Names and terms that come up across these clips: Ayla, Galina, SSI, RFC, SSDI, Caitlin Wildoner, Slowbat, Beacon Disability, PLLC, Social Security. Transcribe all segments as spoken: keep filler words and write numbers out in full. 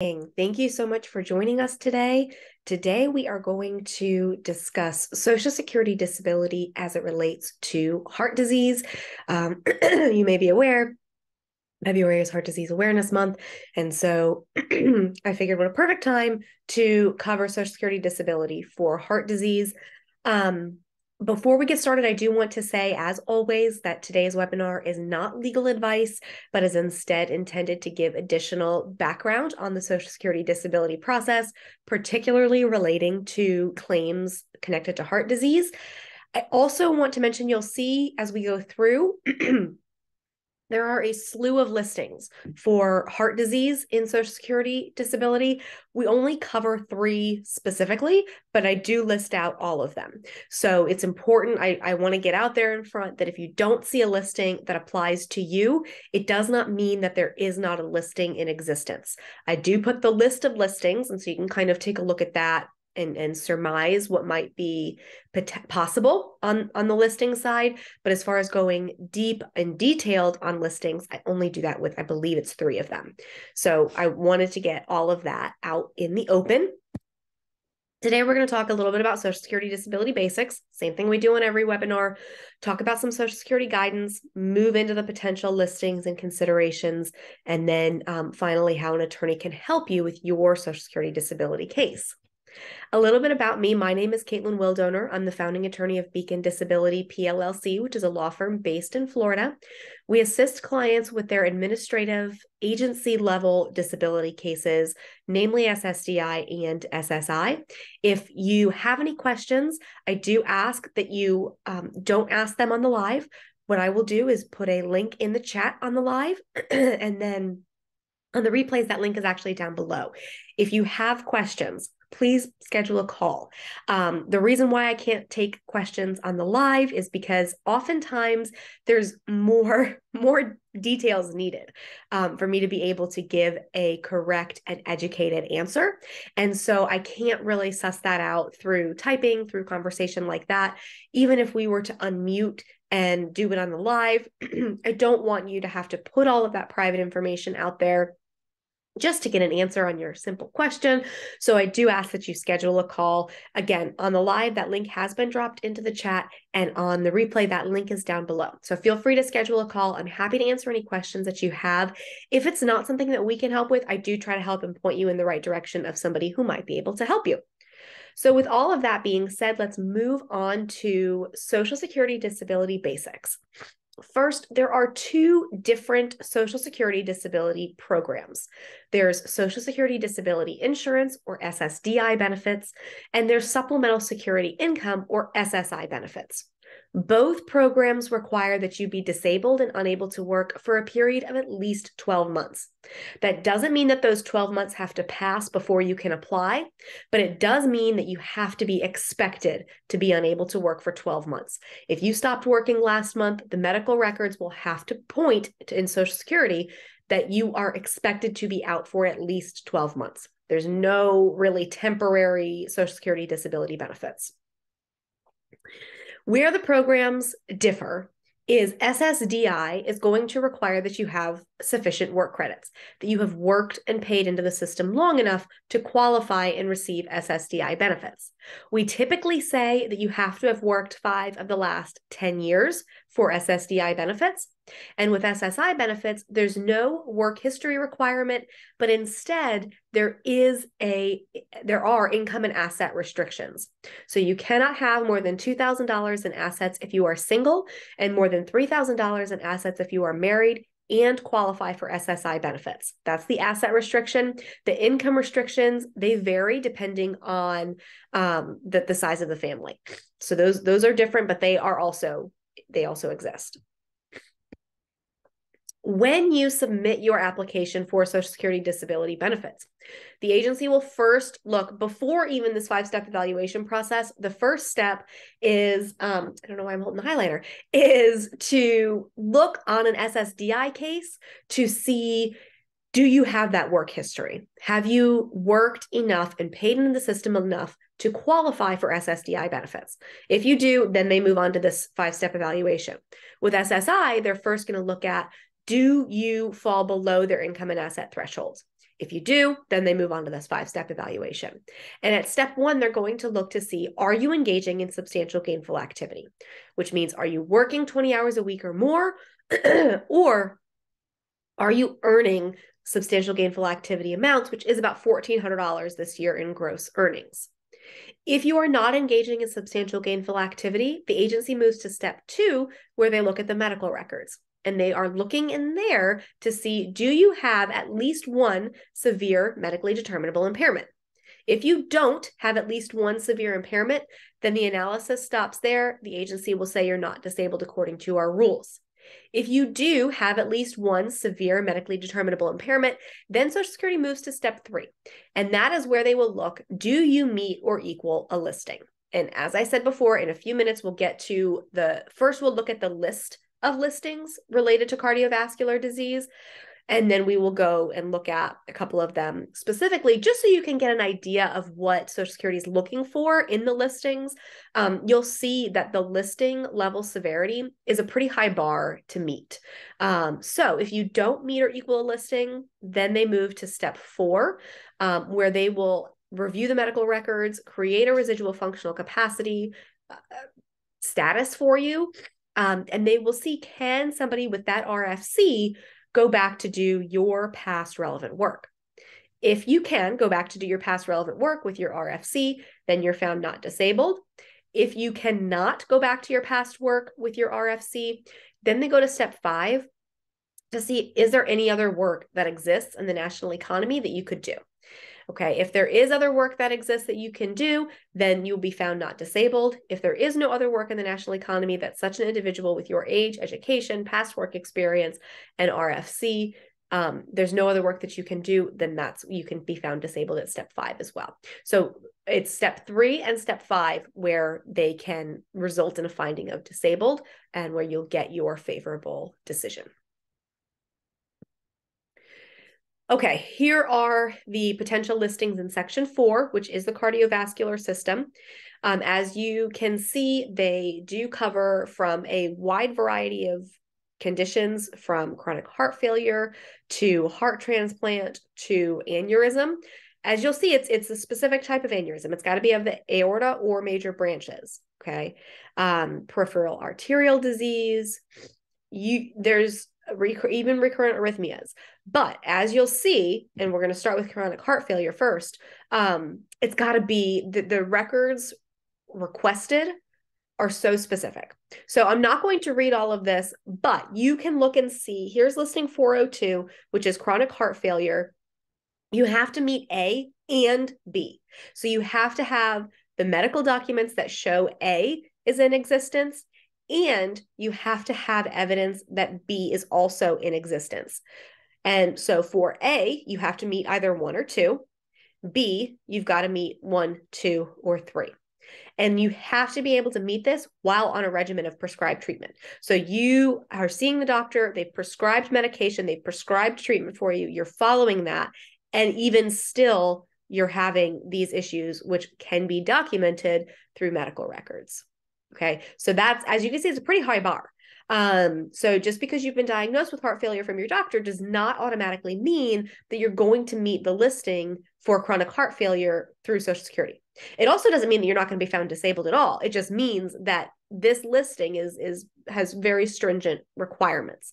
Thank you so much for joining us today. Today, we are going to discuss Social Security disability as it relates to heart disease. Um, you may be aware, February is Heart Disease Awareness Month, and so I figured what a perfect time to cover Social Security disability for heart disease. Um, Before we get started, I do want to say, as always, that today's webinar is not legal advice, but is instead intended to give additional background on the Social Security disability process, particularly relating to claims connected to heart disease. I also want to mention, you'll see as we go through, there are a slew of listings for heart disease in Social Security disability. We only cover three specifically, but I do list out all of them. So it's important. I, I want to get out there in front that if you don't see a listing that applies to you, it does not mean that there is not a listing in existence. I do put the list of listings, and so you can kind of take a look at that and, and surmise what might be possible on, on the listing side. But as far as going deep and detailed on listings, I only do that with, I believe it's three of them. So I wanted to get all of that out in the open. Today, we're going to talk a little bit about Social Security disability basics, same thing we do in every webinar, talk about some Social Security guidance, move into the potential listings and considerations, and then um, finally how an attorney can help you with your Social Security disability case. A little bit about me. My name is Caitlin Wildoner. I'm the founding attorney of Beacon Disability, P L L C, which is a law firm based in Florida. We assist clients with their administrative agency-level disability cases, namely S S D I and S S I. If you have any questions, I do ask that you um, don't ask them on the live. What I will do is put a link in the chat on the live, and then on the replays, that link is actually down below. If you have questions, please schedule a call. Um, the reason why I can't take questions on the live is because oftentimes there's more, more details needed um, for me to be able to give a correct and educated answer. And so I can't really suss that out through typing, through conversation like that. Even if we were to unmute and do it on the live, I don't want you to have to put all of that private information out there just to get an answer on your simple question. So I do ask that you schedule a call. Again, on the live, that link has been dropped into the chat, and on the replay, that link is down below. So feel free to schedule a call. I'm happy to answer any questions that you have. If it's not something that we can help with, I do try to help and point you in the right direction of somebody who might be able to help you. So with all of that being said, let's move on to Social Security disability basics. First, there are two different Social Security disability programs. There's Social Security disability insurance, or S S D I benefits, and there's supplemental security income, or S S I benefits. Both programs require that you be disabled and unable to work for a period of at least twelve months. That doesn't mean that those twelve months have to pass before you can apply, but it does mean that you have to be expected to be unable to work for twelve months. If you stopped working last month, the medical records will have to point to, in Social Security, that you are expected to be out for at least twelve months. There's no really temporary Social Security disability benefits. Where the programs differ is S S D I is going to require that you have sufficient work credits, that you have worked and paid into the system long enough to qualify and receive S S D I benefits. We typically say that you have to have worked five of the last ten years for S S D I benefits. And with S S I benefits, there's no work history requirement, but instead there is a there are income and asset restrictions. So you cannot have more than two thousand dollars in assets if you are single, and more than three thousand dollars in assets if you are married and qualify for S S I benefits. That's the asset restriction. The income restrictions, they vary depending on um, the, the size of the family. So those those are different, but they are also they also exist. When you submit your application for Social Security disability benefits, the agency will first look, before even this five-step evaluation process, the first step is, um, I don't know why I'm holding the highlighter, is to look on an S S D I case to see, do you have that work history? Have you worked enough and paid into the system enough to qualify for S S D I benefits? If you do, then they move on to this five-step evaluation. With S S I, they're first going to look at, do you fall below their income and asset thresholds? If you do, then they move on to this five-step evaluation. And at step one, they're going to look to see, are you engaging in substantial gainful activity? Which means, are you working twenty hours a week or more? Or are you earning substantial gainful activity amounts, which is about fourteen hundred dollars this year in gross earnings? If you are not engaging in substantial gainful activity, the agency moves to step two, where they look at the medical records. And they are looking in there to see, do you have at least one severe medically determinable impairment? If you don't have at least one severe impairment, then the analysis stops there. The agency will say you're not disabled according to our rules. If you do have at least one severe medically determinable impairment, then Social Security moves to step three. And that is where they will look, do you meet or equal a listing? And as I said before, in a few minutes, we'll get to the first, we'll look at the list of listings related to cardiovascular disease. And then we will go and look at a couple of them specifically, just so you can get an idea of what Social Security is looking for in the listings. Um, you'll see that the listing level severity is a pretty high bar to meet. Um, so if you don't meet or equal a listing, then they move to step four, um, where they will review the medical records, create a residual functional capacity uh, status for you. Um, and they will see, can somebody with that R F C go back to do your past relevant work? If you can go back to do your past relevant work with your R F C, then you're found not disabled. If you cannot go back to your past work with your R F C, then they go to step five to see, is there any other work that exists in the national economy that you could do? Okay, if there is other work that exists that you can do, then you'll be found not disabled. If there is no other work in the national economy that such an individual with your age, education, past work experience, and R F C, um, there's no other work that you can do, then that's, you can be found disabled at step five as well. So it's step three and step five where they can result in a finding of disabled and where you'll get your favorable decision. Okay, here are the potential listings in section four, which is the cardiovascular system. Um, as you can see, they do cover from a wide variety of conditions, from chronic heart failure to heart transplant to aneurysm. As you'll see, it's, it's a specific type of aneurysm. It's got to be of the aorta or major branches, okay? Um, peripheral arterial disease. You, there's even recurrent arrhythmias. But as you'll see, and we're going to start with chronic heart failure first, um, it's got to be the, the records requested are so specific. So I'm not going to read all of this, but you can look and see, here's listing four oh two, which is chronic heart failure. You have to meet A and B. So you have to have the medical documents that show A is in existence, and you have to have evidence that B is also in existence. And so for A, you have to meet either one or two. B, you've got to meet one, two, or three. And you have to be able to meet this while on a regimen of prescribed treatment. So you are seeing the doctor, they've prescribed medication, they've prescribed treatment for you, you're following that, and even still, you're having these issues, which can be documented through medical records. Okay, so that's, as you can see, it's a pretty high bar. Um, so just because you've been diagnosed with heart failure from your doctor does not automatically mean that you're going to meet the listing for chronic heart failure through Social Security. It also doesn't mean that you're not going to be found disabled at all. It just means that this listing is, is, has very stringent requirements.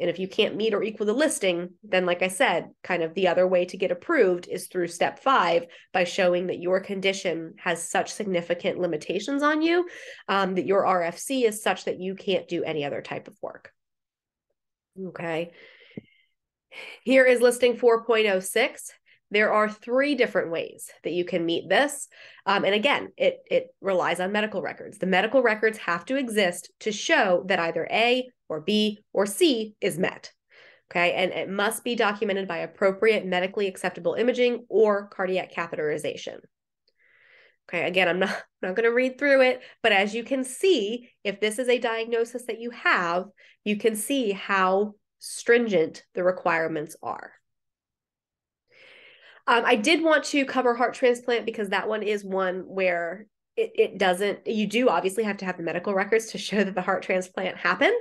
And if you can't meet or equal the listing, then like I said, kind of the other way to get approved is through step five by showing that your condition has such significant limitations on you, um, that your R F C is such that you can't do any other type of work. Okay. Here is listing four point oh six. There are three different ways that you can meet this. Um, and again, it, it relies on medical records. The medical records have to exist to show that either A or B or C is met. Okay. And it must be documented by appropriate medically acceptable imaging or cardiac catheterization. Okay. Again, I'm not, not going to read through it, but as you can see, if this is a diagnosis that you have, you can see how stringent the requirements are. Um, I did want to cover heart transplant because that one is one where it, it doesn't, you do obviously have to have the medical records to show that the heart transplant happened.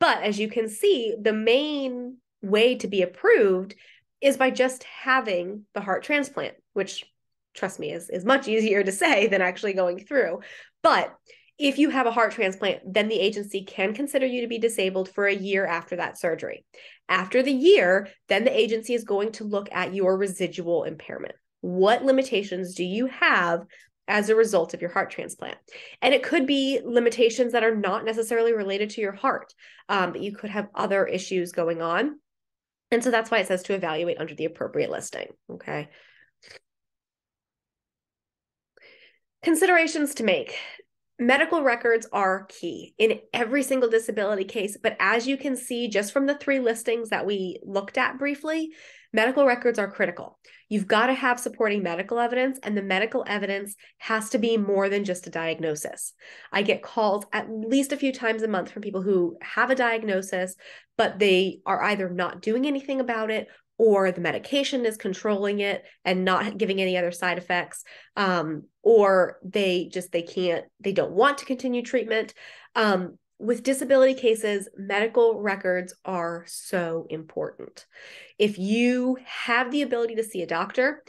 But as you can see, the main way to be approved is by just having the heart transplant, which, trust me, is, is much easier to say than actually going through. But if you have a heart transplant, then the agency can consider you to be disabled for a year after that surgery. After the year, then the agency is going to look at your residual impairment. What limitations do you have as a result of your heart transplant? And it could be limitations that are not necessarily related to your heart, um, but you could have other issues going on. And so that's why it says to evaluate under the appropriate listing, okay? Considerations to make. Medical records are key in every single disability case, but as you can see just from the three listings that we looked at briefly, medical records are critical. You've got to have supporting medical evidence, and the medical evidence has to be more than just a diagnosis. I get calls at least a few times a month from people who have a diagnosis, but they are either not doing anything about it or the medication is controlling it and not giving any other side effects, um, or they just, they can't, they don't want to continue treatment. Um, with disability cases, medical records are so important. If you have the ability to see a doctor,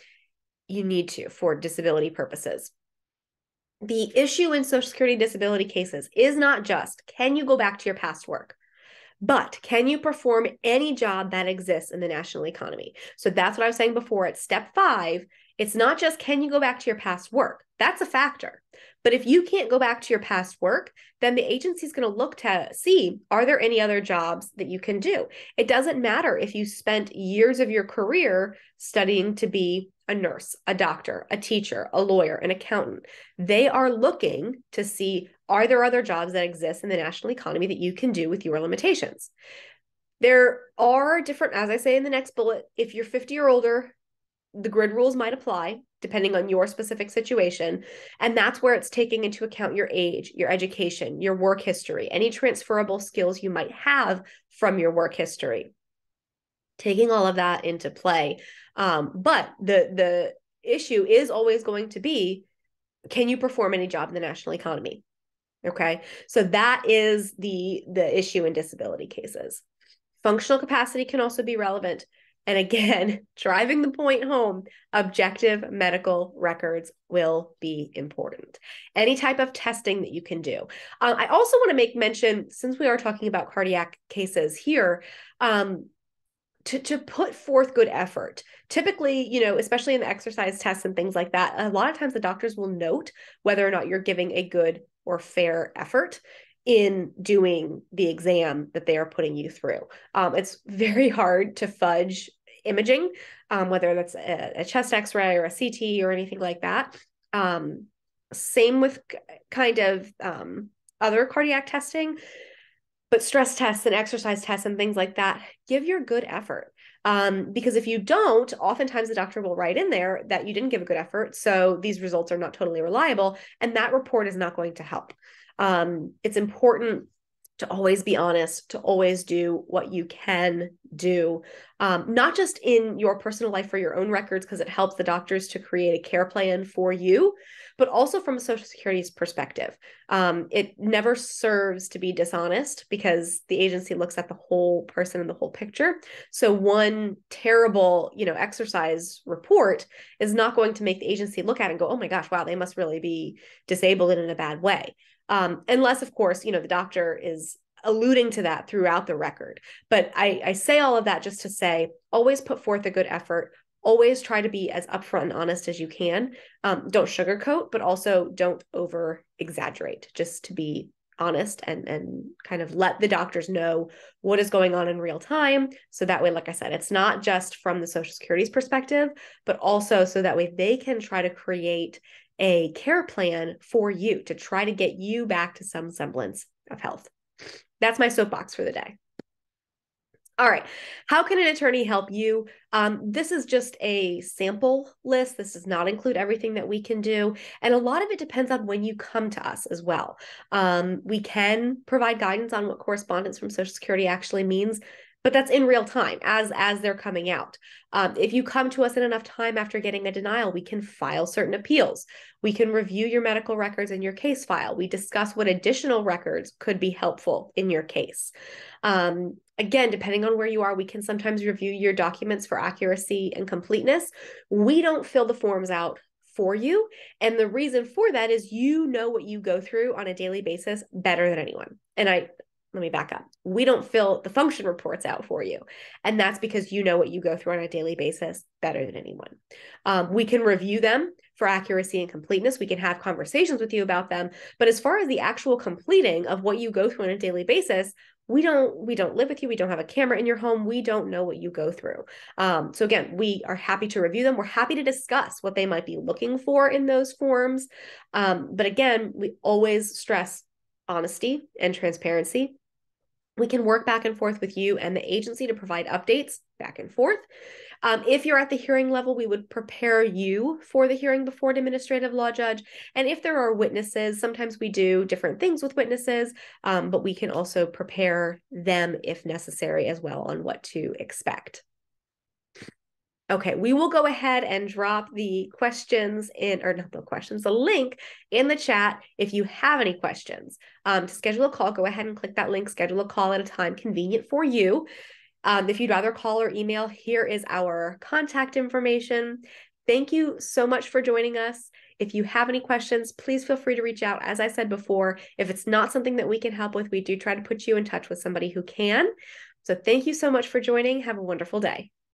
you need to for disability purposes. The issue in Social Security disability cases is not just, can you go back to your past work? But can you perform any job that exists in the national economy? So that's what I was saying before at step five. It's not just, can you go back to your past work? That's a factor. But if you can't go back to your past work, then the agency is going to look to see, are there any other jobs that you can do? It doesn't matter if you spent years of your career studying to be a nurse, a doctor, a teacher, a lawyer, an accountant. They are looking to see, are there other jobs that exist in the national economy that you can do with your limitations? There are different, as I say in the next bullet, if you're fifty or older, the grid rules might apply depending on your specific situation. And that's where it's taking into account your age, your education, your work history, any transferable skills you might have from your work history. Taking all of that into play. Um, but the, the issue is always going to be, can you perform any job in the national economy? Okay. So that is the, the issue in disability cases. Functional capacity can also be relevant. And again, driving the point home, objective medical records will be important. Any type of testing that you can do. Uh, I also want to make mention, since we are talking about cardiac cases here, um, To, to put forth good effort. Typically, you know, especially in the exercise tests and things like that, a lot of times the doctors will note whether or not you're giving a good or fair effort in doing the exam that they are putting you through. Um, it's very hard to fudge imaging, um, whether that's a, a chest x-ray or a C T or anything like that. Um, same with kind of um, other cardiac testing. But stress tests and exercise tests and things like that, give your good effort. Um, because if you don't, oftentimes the doctor will write in there that you didn't give a good effort. So these results are not totally reliable, and that report is not going to help. Um, it's important to always be honest, to always do what you can do, um, not just in your personal life for your own records, because it helps the doctors to create a care plan for you, but also from a Social Security's perspective. Um, it never serves to be dishonest because the agency looks at the whole person and the whole picture. So one terrible, you know, exercise report is not going to make the agency look at it and go, oh my gosh, wow, they must really be disabled and in a bad way. Um, unless, of course, you know, the doctor is alluding to that throughout the record. But I, I say all of that just to say, always put forth a good effort. Always try to be as upfront and honest as you can. Um, don't sugarcoat, but also don't over exaggerate, just to be honest and, and kind of let the doctors know what is going on in real time. So that way, like I said, it's not just from the Social Security's perspective, but also so that way they can try to create a care plan for you to try to get you back to some semblance of health. That's my soapbox for the day. All right. How can an attorney help you? Um, this is just a sample list. This does not include everything that we can do. And a lot of it depends on when you come to us as well. Um, we can provide guidance on what correspondence from Social Security actually means, but that's in real time as, as they're coming out. Um, if you come to us in enough time after getting a denial, we can file certain appeals. We can review your medical records in your case file. We discuss what additional records could be helpful in your case. Um, Again, depending on where you are, we can sometimes review your documents for accuracy and completeness. We don't fill the forms out for you. And the reason for that is you know what you go through on a daily basis better than anyone. And I, let me back up. We don't fill the function reports out for you. And that's because you know what you go through on a daily basis better than anyone. Um, we can review them for accuracy and completeness. We can have conversations with you about them. But as far as the actual completing of what you go through on a daily basis, we don't, we don't live with you. We don't have a camera in your home. We don't know what you go through. Um, so again, we are happy to review them. We're happy to discuss what they might be looking for in those forms. Um, but again, we always stress honesty and transparency. We can work back and forth with you and the agency to provide updates back and forth. Um, if you're at the hearing level, we would prepare you for the hearing before an administrative law judge. And if there are witnesses, sometimes we do different things with witnesses, um, but we can also prepare them if necessary as well on what to expect. Okay, we will go ahead and drop the questions in, or not the questions, the link in the chat. If you have any questions, um, to schedule a call, go ahead and click that link, schedule a call at a time convenient for you. Um, if you'd rather call or email, here is our contact information. Thank you so much for joining us. If you have any questions, please feel free to reach out. As I said before, if it's not something that we can help with, we do try to put you in touch with somebody who can. So thank you so much for joining. Have a wonderful day.